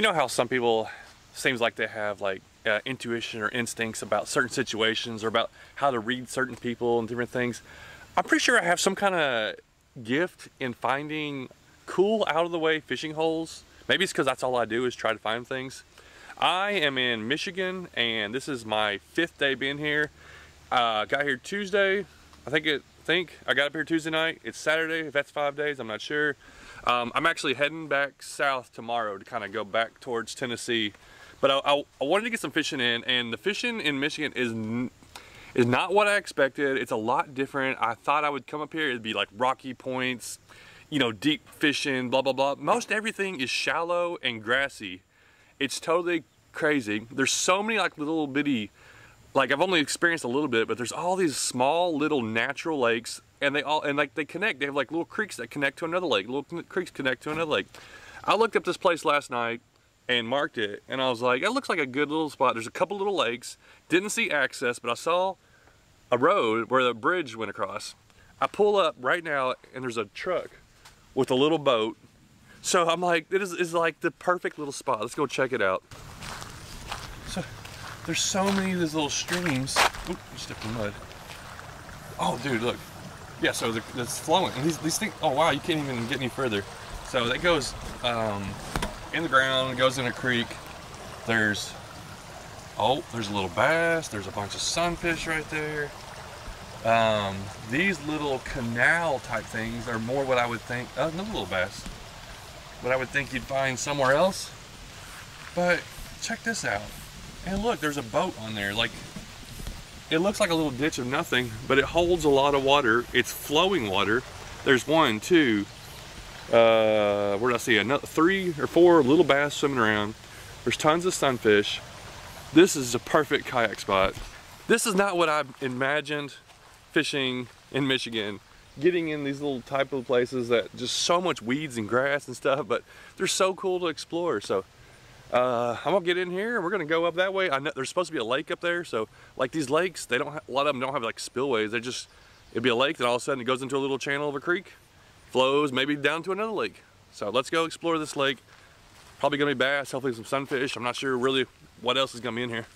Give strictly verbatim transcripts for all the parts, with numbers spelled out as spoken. You know how some people, seems like they have like uh, intuition or instincts about certain situations or about how to read certain people and different things. I'm pretty sure I have some kind of gift in finding cool, out of the way fishing holes. Maybe it's because that's all I do is try to find things. I am in Michigan and this is my fifth day being here. Uh, got here Tuesday. I think it, think I got up here Tuesday night. It's Saturday, if that's five days, I'm not sure. Um, I'm actually heading back south tomorrow to kind of go back towards Tennessee. But I, I, I wanted to get some fishing in, and the fishing in Michigan is n is not what I expected. It's a lot different. I thought I would come up here, it'd be like rocky points, you know, deep fishing, blah, blah, blah. Most everything is shallow and grassy. It's totally crazy. There's so many like little bitty, like I've only experienced a little bit, but there's all these small little natural lakes, and they all, and like they connect. They have like little creeks that connect to another lake, little creeks connect to another lake. I looked up this place last night and marked it, and I was like, it looks like a good little spot. There's a couple little lakes. Didn't see access, but I saw a road where the bridge went across. I pull up right now, and there's a truck with a little boat. So I'm like, it is, is like the perfect little spot. Let's go check it out. So there's so many of these little streams. Oop, stepped in mud. Oh, dude, look. Yeah, so it's flowing. And these, these things, oh wow, you can't even get any further. So that goes, um, in the ground, goes in a creek. There's, oh, there's a little bass. There's a bunch of sunfish right there. Um, these little canal type things are more what I would think, oh, another little bass, what I would think you'd find somewhere else. But check this out. And look, there's a boat on there. Like, it looks like a little ditch of nothing, but it holds a lot of water. It's flowing water. There's one, two, uh where did I see another three or four little bass swimming around. There's tons of sunfish. This is a perfect kayak spot. This is not what I imagined fishing in Michigan, getting in these little type of places that just so much weeds and grass and stuff, but they're so cool to explore. So uh I'm gonna get in here and we're gonna go up that way. I know there's supposed to be a lake up there, so like these lakes, they don't have, a lot of them don't have like spillways. They just, it'd be a lake that all of a sudden it goes into a little channel of a creek, flows maybe down to another lake. So let's go explore this lake. Probably gonna be bass, hopefully some sunfish. I'm not sure really what else is gonna be in here.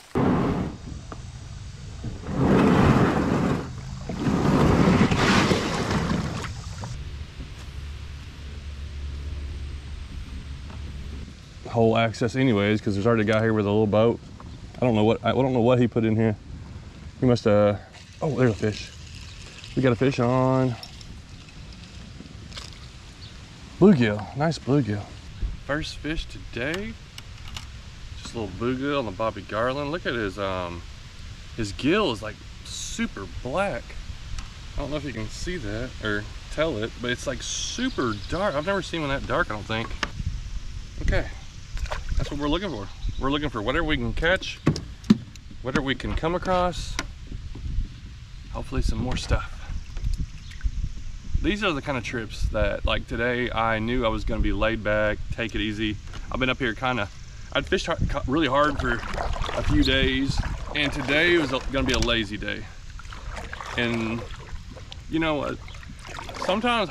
Whole access anyways, because there's already a guy here with a little boat. I don't know what I don't know what he put in here. He must uh oh, there's a fish. We got a fish on. Bluegill, nice bluegill. First fish today, just a little bluegill on the Bobby Garland. Look at his, um, his gill is like super black. I don't know if you can see that or tell it, but it's like super dark. I've never seen one that dark, I don't think. Okay, that's what we're looking for. We're looking for whatever we can catch, whatever we can come across, hopefully some more stuff. These are the kind of trips that, like today, I knew I was gonna be laid back, take it easy. I've been up here kinda, I'd fished hard, really hard for a few days, and today was gonna be a lazy day. And you know what? Sometimes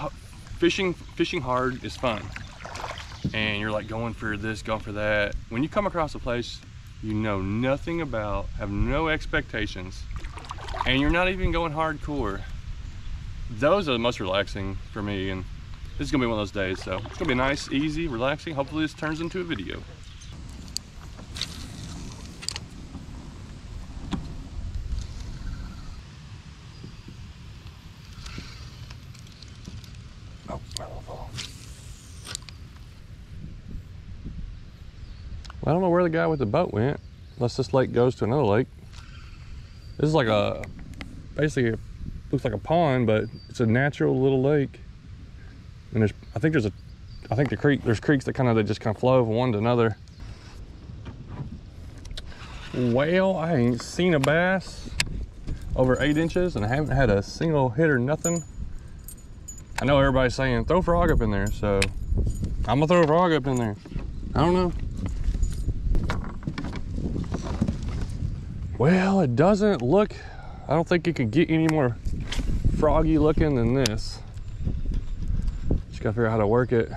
fishing, fishing hard is fun. And you're like going for this, going for that. When you come across a place you know nothing about, have no expectations, and you're not even going hardcore, those are the most relaxing for me, and this is gonna be one of those days. So it's gonna be nice, easy, relaxing. Hopefully this turns into a video. Oh, my little ball. Well, I don't know where the guy with the boat went, unless this lake goes to another lake. This is like a, basically a, looks like a pond, but it's a natural little lake. And there's, I think there's a, I think the creek, there's creeks that kind of, they just kind of flow from one to another. Well, I ain't seen a bass over eight inches and I haven't had a single hit or nothing. I know everybody's saying, throw frog up in there. So I'm gonna throw a frog up in there. I don't know. Well, it doesn't look, I don't think it could get any more froggy looking than this. Just gotta figure out how to work it.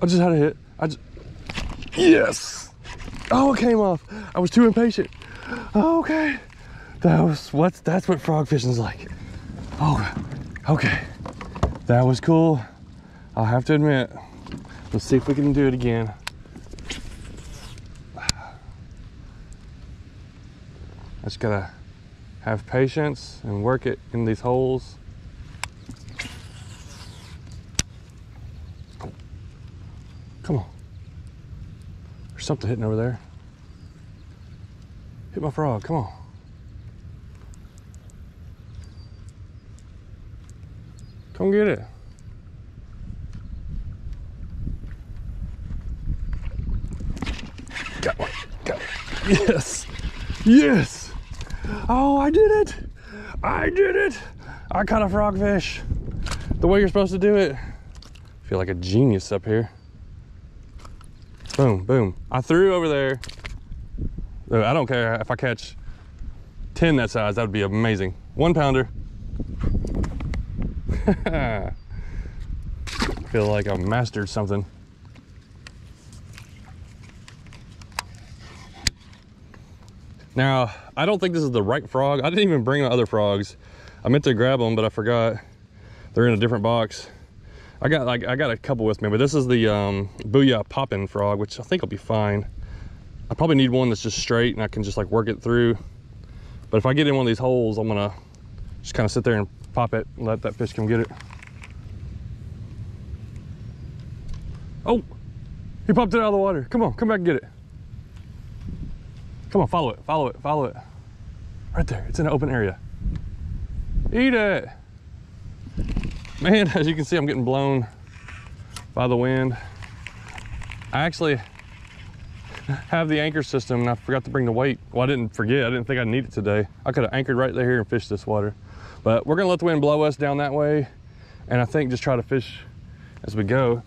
I just had a hit. I just... Yes! Oh, it came off. I was too impatient. Oh, okay. That was what, that's what frog fishing's like. Oh, okay. That was cool. I'll have to admit. Let's see if we can do it again. I just gotta have patience and work it in these holes. Come on. There's something hitting over there. Hit my frog, come on. Come get it. Got one, got one. Yes, yes. Oh, I did it. I did it. I caught a frogfish the way you're supposed to do it. I feel like a genius up here. Boom, boom. I threw over there. I don't care if I catch ten that size, that would be amazing. One pounder. I feel like I've mastered something. Now, I don't think this is the right frog. I didn't even bring my other frogs. I meant to grab them, but I forgot. They're in a different box. I got like I got a couple with me, but this is the um, Booyah Poppin' Frog, which I think will be fine. I probably need one that's just straight and I can just like work it through. But if I get in one of these holes, I'm gonna just kind of sit there and pop it and let that fish come get it. Oh, he popped it out of the water. Come on, come back and get it. Come on, follow it, follow it, follow it. Right there, it's in an open area. Eat it. Man, as you can see, I'm getting blown by the wind. I actually have the anchor system and I forgot to bring the weight. Well, I didn't forget, I didn't think I need it today. I could have anchored right there here and fished this water. But we're gonna let the wind blow us down that way. And I think just try to fish as we go.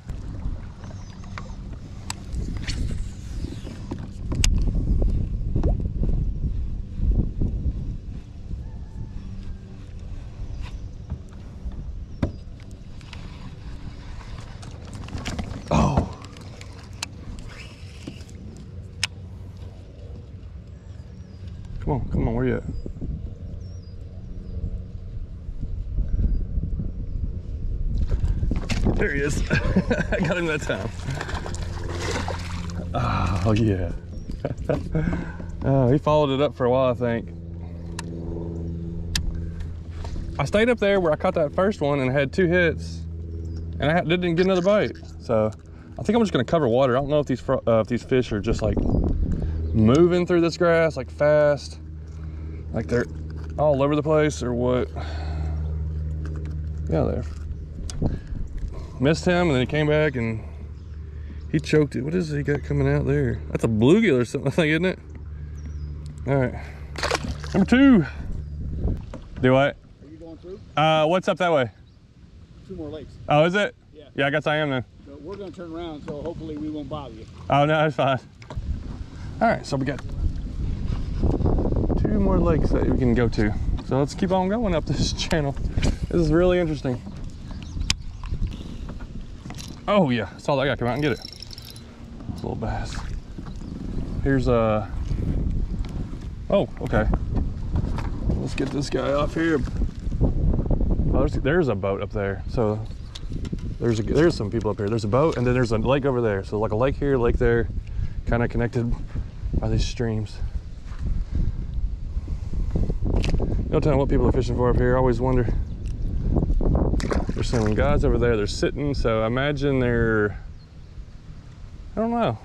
Oh. Come on, come on, where you at? There he is. I got him that time. Oh, yeah. Oh, he followed it up for a while, I think. I stayed up there where I caught that first one and had two hits, and I didn't get another bite. So I think I'm just going to cover water. I don't know if these, uh, if these fish are just like moving through this grass, like fast, like they're all over the place or what. Yeah, there. Missed him, and then he came back and he choked it. What is it he got coming out there? That's a bluegill or something, I think, isn't it? All right, number two. Do what? Are you going through? Uh, what's up that way? Two more lakes. Oh, is it? Yeah. Yeah, I guess I am then. So we're gonna turn around, so hopefully we won't bother you. Oh no, that's fine. All right, so we got two more lakes that we can go to. So let's keep on going up this channel. This is really interesting. Oh yeah, I saw that guy come out and get it. It's a little bass. Here's a, oh, okay. Let's get this guy off here. Oh, there's, there's a boat up there. So there's a, there's some people up here. There's a boat and then there's a lake over there. So like a lake here, lake there, kind of connected by these streams. No telling what people are fishing for up here. I always wonder. There's some guys over there, they're sitting, so I imagine they're, I don't know.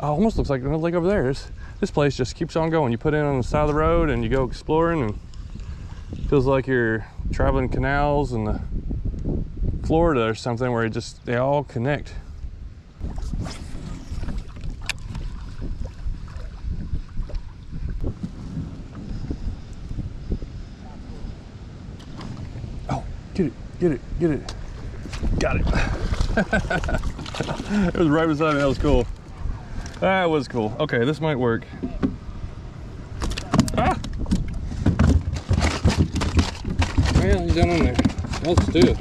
Oh, almost looks like another lake over there. It's, this place just keeps on going. You put in on the side of the road and you go exploring and it feels like you're traveling canals in the Florida or something where it just, they all connect. Get it, get it, get it. Got it. It was right beside me, that was cool. That was cool. Okay, this might work. Ah! Man, he's down in there. Let's do it.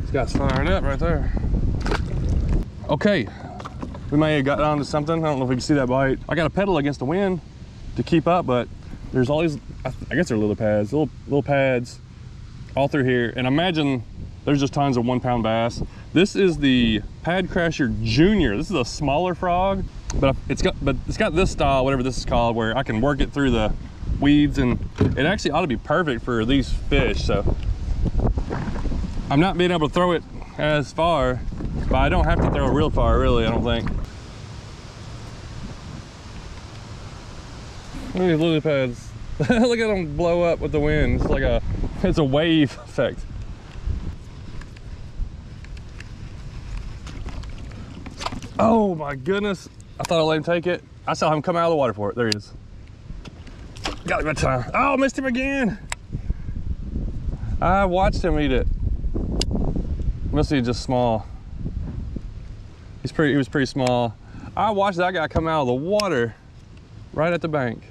This guy's firing up right there. Okay, we may have got onto something. I don't know if we can see that bite. I got to pedal against the wind to keep up, but there's all these, I, I guess they're lily pads, little, little pads all through here. And imagine there's just tons of one pound bass. This is the Pad Crasher Junior. This is a smaller frog, but it's got, but it's got this style, whatever this is called, where I can work it through the weeds, and it actually ought to be perfect for these fish. So I'm not being able to throw it as far, but I don't have to throw it real far, really, I don't think. Look at these lily pads. Look at them blow up with the wind. It's like a, it's a wave effect. Oh my goodness. I thought I let him take it. I saw him come out of the water for it. There he is. Got him that time. Oh, missed him again. I watched him eat it. Must be just small. He's pretty, he was pretty small. I watched that guy come out of the water right at the bank.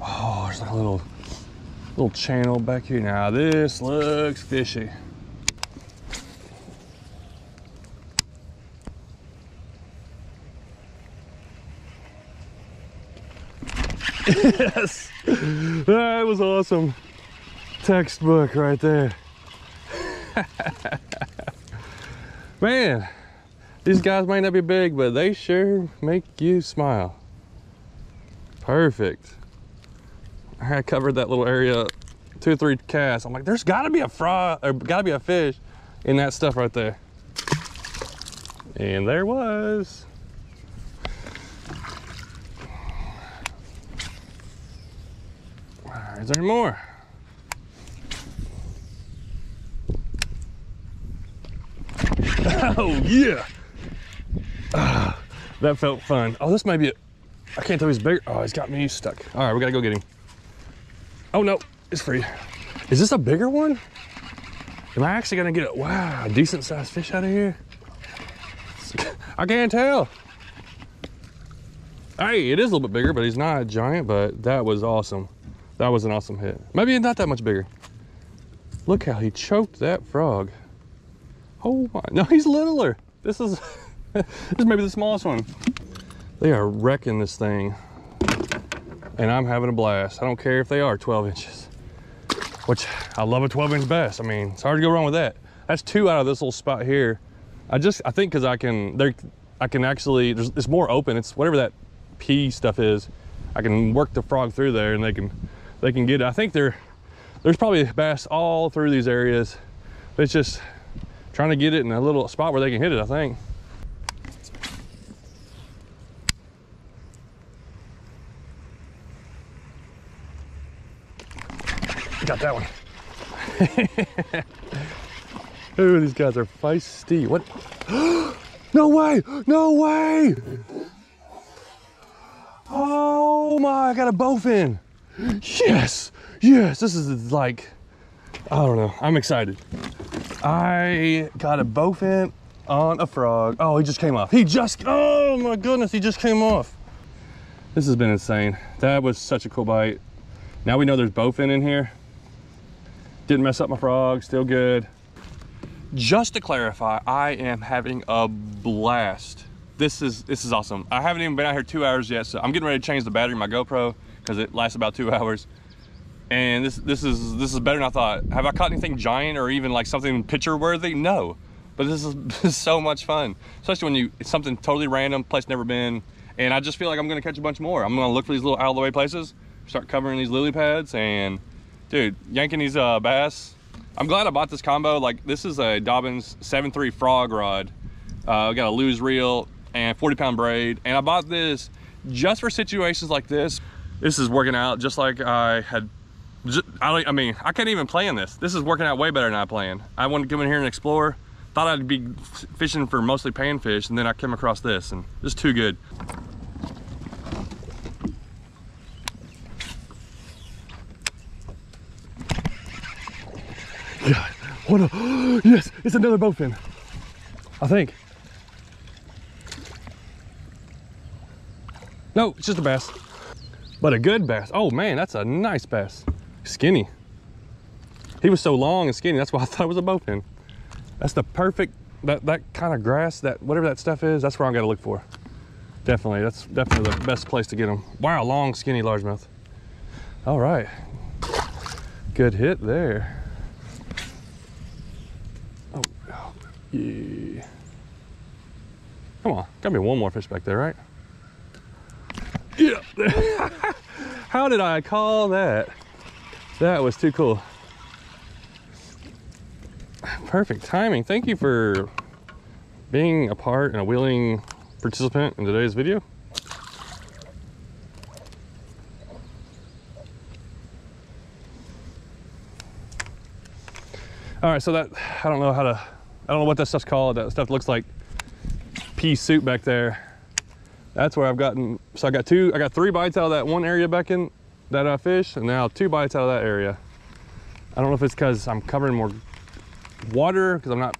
Oh, there's like a little, little channel back here. Now this looks fishy. Yes, that was awesome. Textbook right there. Man, these guys may not be big, but they sure make you smile. Perfect. I covered that little area two or three casts. I'm like, there's got to be a frog, or got to be a fish in that stuff right there. And there was. Is there more? Oh yeah, ah, that felt fun. Oh, this might be it. I can't tell he's bigger. Oh, he's got me stuck. All right, we gotta go get him. Oh no, it's free. Is this a bigger one? Am I actually gonna get a wow, decent sized fish out of here? I can't tell. Hey, it is a little bit bigger, but he's not a giant. But that was awesome. That was an awesome hit. Maybe not that much bigger. Look how he choked that frog. Oh my, no, he's littler. This is, this is maybe the smallest one. They are wrecking this thing. And I'm having a blast. I don't care if they are twelve inches, which I love a twelve inch bass. I mean, it's hard to go wrong with that. That's two out of this little spot here. I just, I think cause I can, there, I can actually, there's, it's more open. It's whatever that pea stuff is. I can work the frog through there and they can, they can get it. I think they're, there's probably bass all through these areas. But it's just, trying to get it in a little spot where they can hit it, I think. Got that one. Ooh, these guys are feisty. What? No way! No way! Oh my, I got a bowfin. Yes! Yes, this is like, I don't know, I'm excited. I got a bowfin on a frog. Oh, he just came off. He just, oh my goodness, he just came off. This has been insane. That was such a cool bite. Now we know there's bowfin in here. Didn't mess up my frog, still good. Just to clarify, I am having a blast. This is, this is awesome. I haven't even been out here two hours yet, so I'm getting ready to change the battery in my GoPro because it lasts about two hours. And this this is this is better than I thought. Have I caught anything giant or even like something picture worthy? No, but this is, this is so much fun, especially when you, it's something totally random, place never been, and I just feel like I'm gonna catch a bunch more. I'm gonna look for these little out of the way places, start covering these lily pads, and dude, yanking these uh, bass. I'm glad I bought this combo. Like this is a Dobbins seven three frog rod. Uh, got a loose reel and forty pound braid, and I bought this just for situations like this. This is working out just like I had. Just, I, I mean, I can't even plan this. This is working out way better than I planned. I wanted to come in here and explore. Thought I'd be fishing for mostly panfish, and then I came across this, and just too good. Yeah, what a, yes, it's another bowfin, I think. No, it's just a bass, but a good bass. Oh man, that's a nice bass. Skinny. He was so long and skinny, that's why I thought it was a bowfin. That's the perfect that that kind of grass, that whatever that stuff is, that's where I'm gonna look for. Definitely, that's definitely the best place to get them. Wow, long skinny largemouth. All right, good hit there. Oh, oh yeah. Come on, gotta be one more fish back there, right? Yeah. How did I call that? That was too cool. Perfect timing. Thank you for being a part and a willing participant in today's video. All right, so that, I don't know how to, I don't know what that stuff's called. That stuff looks like pea soup back there. That's where I've gotten, so I got two, I got three bites out of that one area back in that I fished, and now two bites out of that area. I don't know if it's because I'm covering more water because I'm not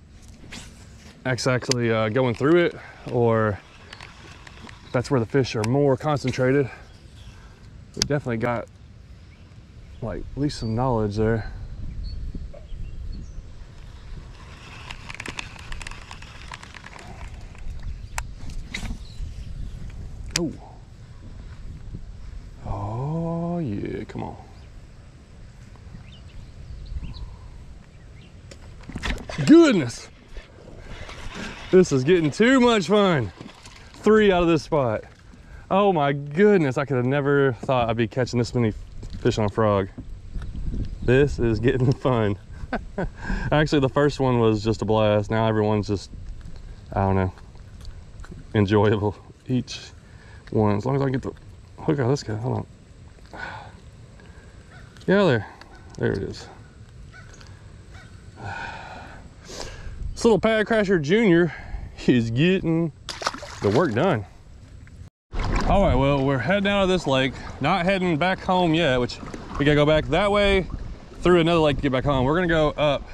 actually uh, going through it, or that's where the fish are more concentrated. We definitely got like at least some knowledge there. Oh, oh yeah, come on. Goodness, this is getting too much fun. Three out of this spot. Oh my goodness, I could have never thought I'd be catching this many fish on frog. This is getting fun. Actually, the first one was just a blast. Now everyone's just, I don't know, enjoyable. Each one, as long as I can get the hook out of this guy. Hold on. Yeah, there. There it is. This little Pad Crasher Junior is getting the work done. All right, well, we're heading out of this lake, not heading back home yet, which we gotta go back that way through another lake to get back home. We're gonna go up,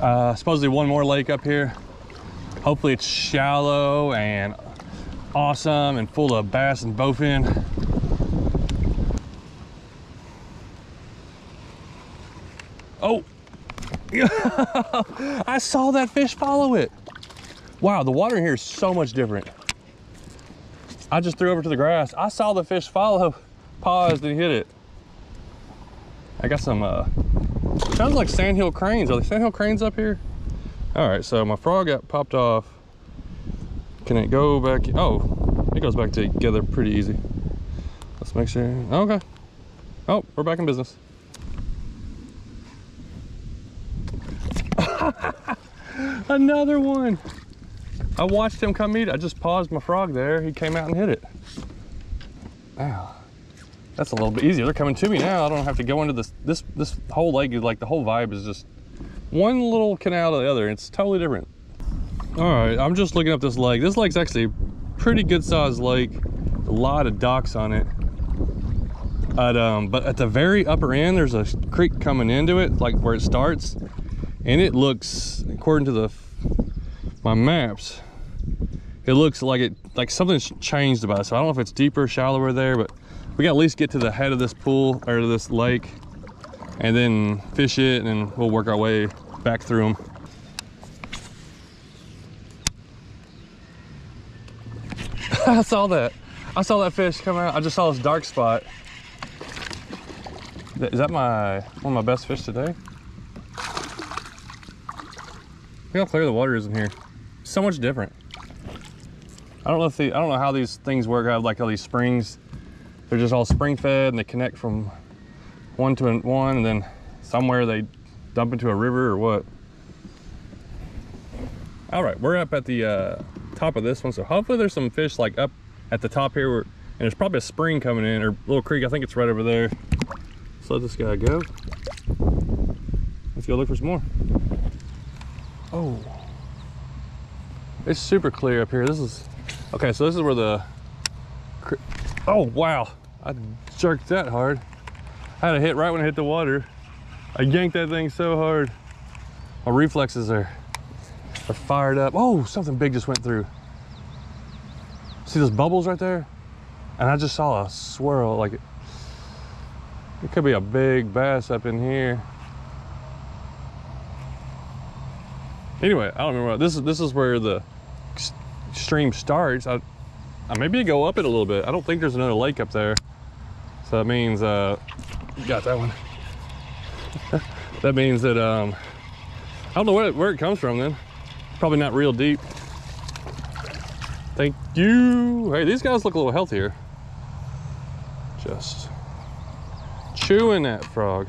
uh, supposedly one more lake up here. Hopefully it's shallow and awesome and full of bass and bowfin. Oh. I saw that fish follow it. Wow, the water in here is so much different. I just threw over to the grass. I saw the fish follow, paused and hit it. I got some, uh, sounds like sandhill cranes. Are there sandhill cranes up here? All right, so my frog got popped off. Can it go back? Oh, it goes back together pretty easy. Let's make sure. Okay. Oh, we're back in business. Another one. I watched him come eat it. I just paused my frog there. He came out and hit it. Wow, that's a little bit easier. They're coming to me now. I don't have to go into this. This this whole lake is like, the whole vibe is just one little canal to the other. It's totally different. All right, I'm just looking up this lake. This lake's actually a pretty good sized lake. A lot of docks on it. But, um, but at the very upper end, there's a creek coming into it, like where it starts. And it looks, according to the my maps, it looks like it like something's changed about it. So I don't know if it's deeper, shallower there, but we gotta at least get to the head of this pool or to this lake, and then fish it, and then we'll work our way back through them. I saw that. I saw that fish come out. I just saw this dark spot. Is that my one of my best fish today? Look how clear the water is in here. So much different. I don't know if the, I don't know how these things work. I have like all these springs. They're just all spring fed and they connect from one to one, and then somewhere they dump into a river or what. All right, we're up at the uh, top of this one. So hopefully there's some fish like up at the top here, where, and there's probably a spring coming in or a little creek. I think it's right over there. Let's let this guy go. Let's go look for some more. Oh, it's super clear up here. This is, okay, so this is where the, oh, wow. I jerked that hard. I had a hit right when I hit the water. I yanked that thing so hard. My reflexes are, are fired up. Oh, something big just went through. See those bubbles right there? And I just saw a swirl. Like, it, it could be a big bass up in here. Anyway, I don't remember. What, this is this is where the stream starts. I, I maybe you go up it a little bit. I don't think there's another lake up there, so that means uh, you got that one. That means that um, I don't know where it, where it comes from. Then probably not real deep. Thank you. Hey, these guys look a little healthier. Just chewing that frog.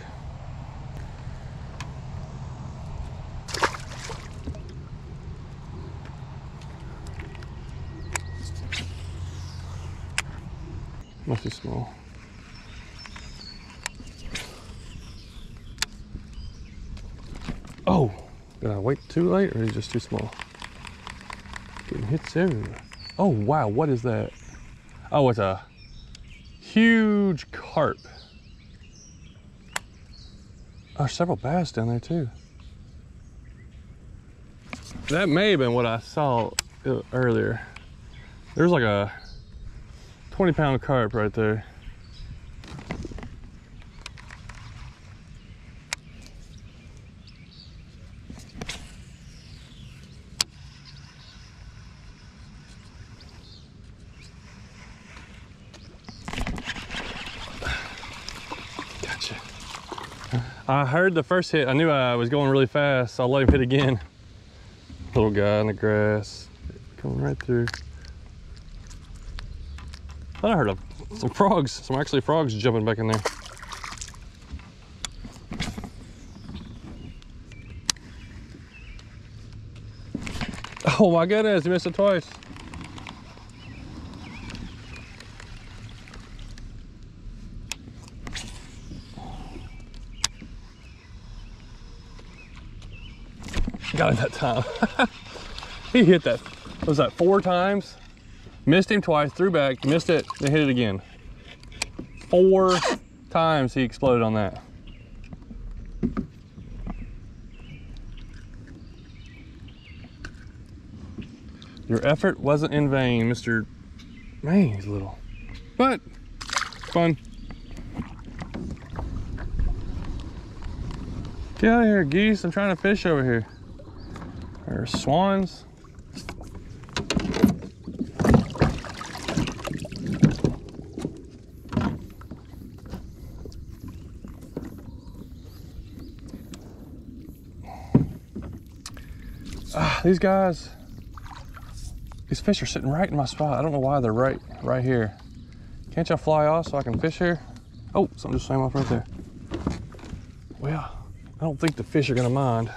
Must be small. Oh, did I wait too late or is it just too small? Getting hits everywhere. Oh wow, what is that? Oh, it's a huge carp. Oh, there's several bass down there too. That may have been what I saw earlier. There's like a twenty pound carp right there. Gotcha. I heard the first hit. I knew I was going really fast, so I let him hit again. Little guy in the grass, coming right through. I heard of some frogs, some actually frogs jumping back in there. Oh my goodness, you missed it twice. Got him that time. He hit that, what was that, four times? Missed him twice, threw back, missed it, then hit it again. Four times he exploded on that. Your effort wasn't in vain, Mister Man, he's little. But, fun. Get out of here, geese. I'm trying to fish over here. There are swans. These guys, these fish are sitting right in my spot. I don't know why they're right, right here. Can't y'all fly off so I can fish here? Oh, something just swam off right there. Well, I don't think the fish are gonna mind.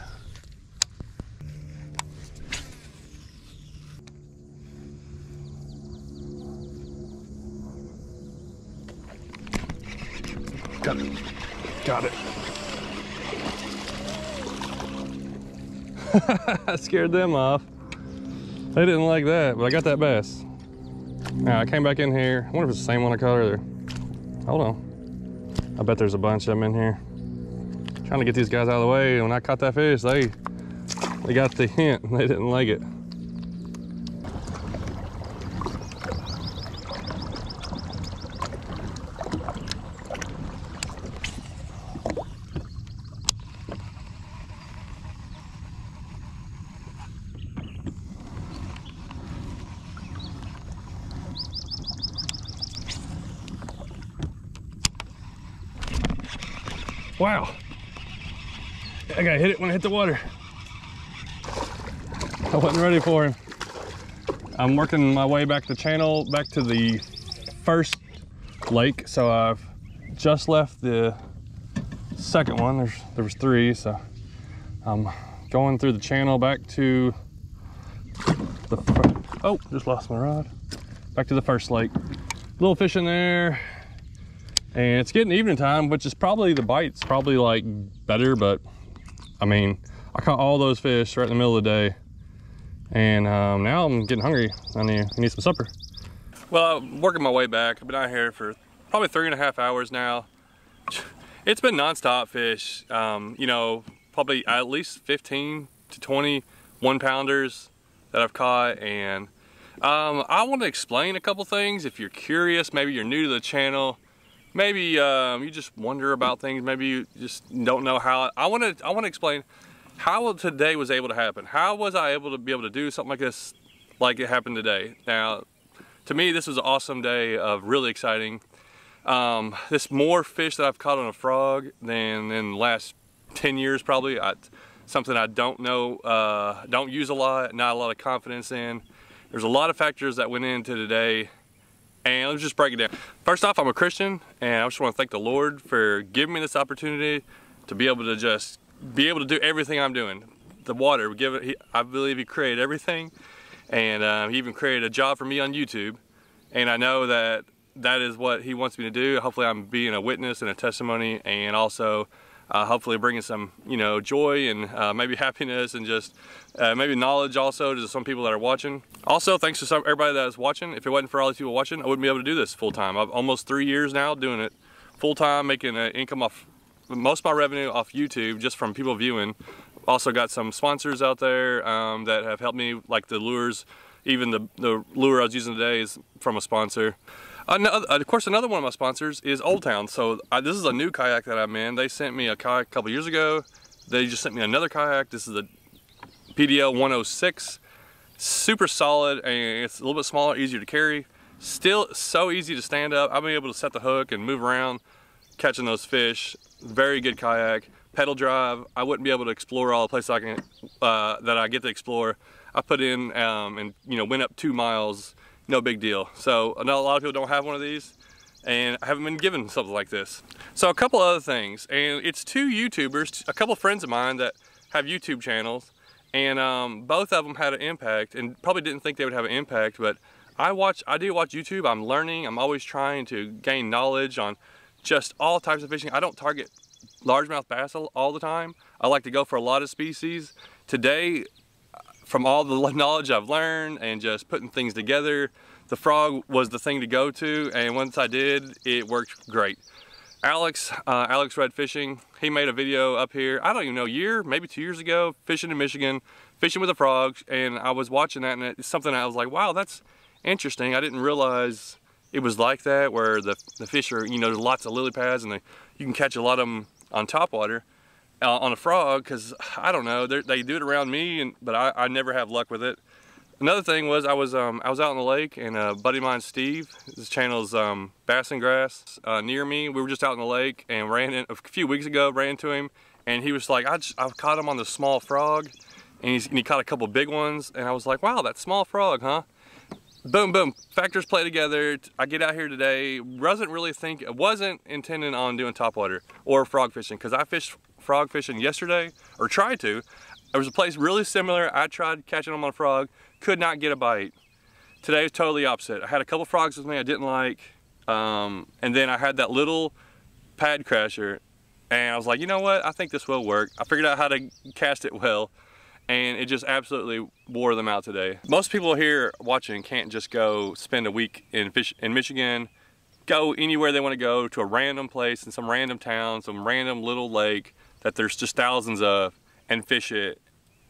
Got it, got it. I scared them off. They didn't like that, but I got that bass. Now I came back in here. I wonder if it's the same one I caught earlier. Hold on. I bet there's a bunch of them in here. I'm trying to get these guys out of the way. When I caught that fish, they they got the hint and they didn't like it. Wow, I gotta hit it when I hit the water. I wasn't ready for him. I'm working my way back the channel, back to the first lake. So I've just left the second one. There's, there was three, so I'm going through the channel back to the first, oh, just lost my rod. Back to the first lake. Little fish in there. And it's getting evening time, which is probably the bite's probably like better, but I mean, I caught all those fish right in the middle of the day. And um, now I'm getting hungry. I need, I need some supper. Well, I'm working my way back. I've been out here for probably three and a half hours now. It's been nonstop fish, um, you know, probably at least fifteen to twenty one pounders that I've caught. And um, I want to explain a couple things. If you're curious, maybe you're new to the channel. Maybe um, you just wonder about things. Maybe you just don't know how. I want to. I want to explain. how today was able to happen. How was I able to be able to do something like this, like it happened today? Now, to me, this was an awesome day of really exciting. Um, this more fish that I've caught on a frog than in the last ten years probably. I, something I don't know, uh, don't use a lot, not a lot of confidence in. There's a lot of factors that went into today, and let's just break it down. First off, I'm a Christian, and I just want to thank the Lord for giving me this opportunity to be able to just be able to do everything I'm doing. The water, give it, he, I believe He created everything, and uh, He even created a job for me on YouTube, and I know that that is what He wants me to do. Hopefully I'm being a witness and a testimony, and also uh, hopefully bringing some, you know, joy and uh, maybe happiness and just uh, maybe knowledge also to some people that are watching. Also, thanks to some, everybody that is watching. If it wasn't for all these people watching, I wouldn't be able to do this full time. I've almost three years now doing it full time, making an income off, most of my revenue off YouTube just from people viewing. Also got some sponsors out there um, that have helped me, like the lures. Even the, the lure I was using today is from a sponsor. Another, of course, another one of my sponsors is Old Town. So I, this is a new kayak that I'm in. They sent me a kayak a couple years ago. They just sent me another kayak. This is a P D L one oh six. Super solid, and it's a little bit smaller, easier to carry. Still so easy to stand up. I've been able to set the hook and move around, catching those fish. Very good kayak. Pedal drive. I wouldn't be able to explore all the places I can, uh, that I get to explore. I put in um, and you know went up two miles. No big deal. So I know a lot of people don't have one of these, and I haven't been given something like this. So a couple other things, and it's two YouTubers, a couple friends of mine that have YouTube channels, and um, both of them had an impact, and probably didn't think they would have an impact, but I watch, I do watch YouTube. I'm learning. I'm always trying to gain knowledge on just all types of fishing. I don't target largemouth bass all the time. I like to go for a lot of species. Today, from all the knowledge I've learned and just putting things together, the frog was the thing to go to, and once I did, it worked great. Alex, uh, Alex Redfishing, he made a video up here, I don't even know, a year, maybe two years ago, fishing in Michigan, fishing with a frog, and I was watching that, and it's something I was like, wow, that's interesting. I didn't realize it was like that, where the, the fish are, you know, there's lots of lily pads, and they, you can catch a lot of them on top water. Uh, on a frog, because I don't know, they do it around me, and but I, I never have luck with it. Another thing was I was um, I was out on the lake, and a buddy of mine, Steve, his channel's um, Bass and Grass, uh, near me. We were just out on the lake and ran in a few weeks ago, ran into him, and he was like, I just, I've caught him on this small frog, and, he's, and he caught a couple big ones, and I was like, wow, that small frog, huh? Boom, boom, factors play together. I get out here today, wasn't really think, wasn't intending on doing topwater or frog fishing, because I fished frog fishing yesterday, or tried to. There was a place really similar. I tried catching them on a frog, could not get a bite. Today was totally opposite. I had a couple frogs with me I didn't like, um, and then I had that little pad crasher, and I was like, you know what, I think this will work. I figured out how to cast it well, and it just absolutely wore them out today. Most people here watching can't just go spend a week in fish in Michigan, go anywhere they want to go, to a random place in some random town, some random little lake that there's just thousands of, and fish it,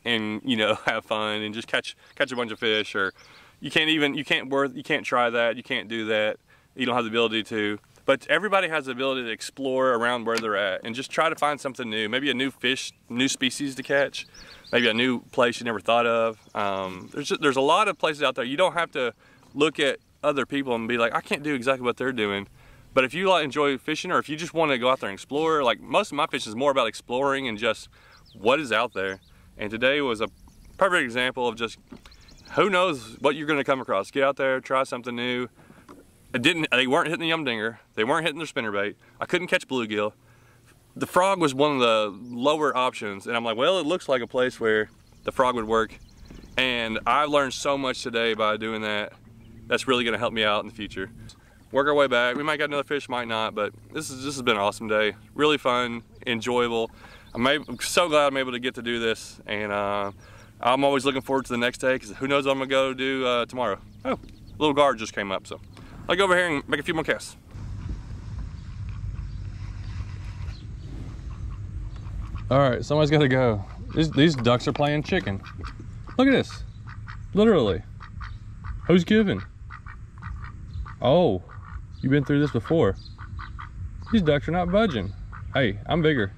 and you know, have fun and just catch catch a bunch of fish. Or you can't even you can't worth you can't try that, you can't do that, you don't have the ability to. But everybody has the ability to explore around where they're at and just try to find something new, maybe a new fish, new species to catch, maybe a new place you never thought of. Um, there's just, there's a lot of places out there. You don't have to look at other people and be like, I can't do exactly what they're doing. But if you like enjoy fishing, or if you just want to go out there and explore, like most of my fishing is more about exploring and just what is out there. And today was a perfect example of just who knows what you're going to come across. Get out there, try something new. It didn't. They weren't hitting the yum dinger. They weren't hitting their spinnerbait. I couldn't catch bluegill. The frog was one of the lower options, and I'm like, well, it looks like a place where the frog would work. And I learned so much today by doing that. That's really going to help me out in the future. Work our way back. We might get another fish, might not, but this is this has been an awesome day. Really fun, enjoyable. I'm, able, I'm so glad I'm able to get to do this, and uh, I'm always looking forward to the next day, because who knows what I'm gonna go do uh, tomorrow. Oh, a little guard just came up, so I'll go over here and make a few more casts. All right, somebody's gotta go. These, these ducks are playing chicken. Look at this, literally. Who's giving? Oh. You've been through this before. These ducks are not budging. Hey, I'm bigger.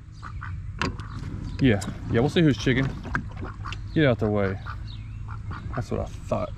Yeah, yeah, we'll see who's chicken. Get out the way. That's what I thought.